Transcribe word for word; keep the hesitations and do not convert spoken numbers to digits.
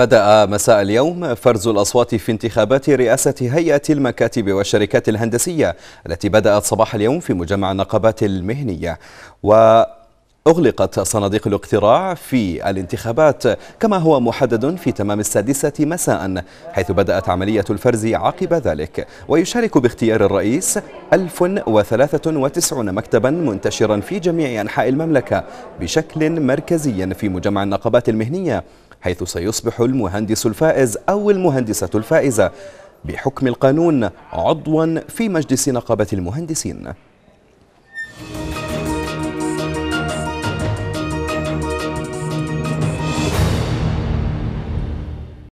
بدأ مساء اليوم فرز الأصوات في انتخابات رئاسة هيئة المكاتب والشركات الهندسية التي بدأت صباح اليوم في مجمع النقابات المهنية، وأغلقت صناديق الاقتراع في الانتخابات كما هو محدد في تمام السادسة مساء، حيث بدأت عملية الفرز عقب ذلك. ويشارك باختيار الرئيس ألف وثلاثة وتسعين مكتبا منتشرا في جميع أنحاء المملكة بشكل مركزي في مجمع النقابات المهنية، حيث سيصبح المهندس الفائز أو المهندسة الفائزة بحكم القانون عضوا في مجلس نقابة المهندسين.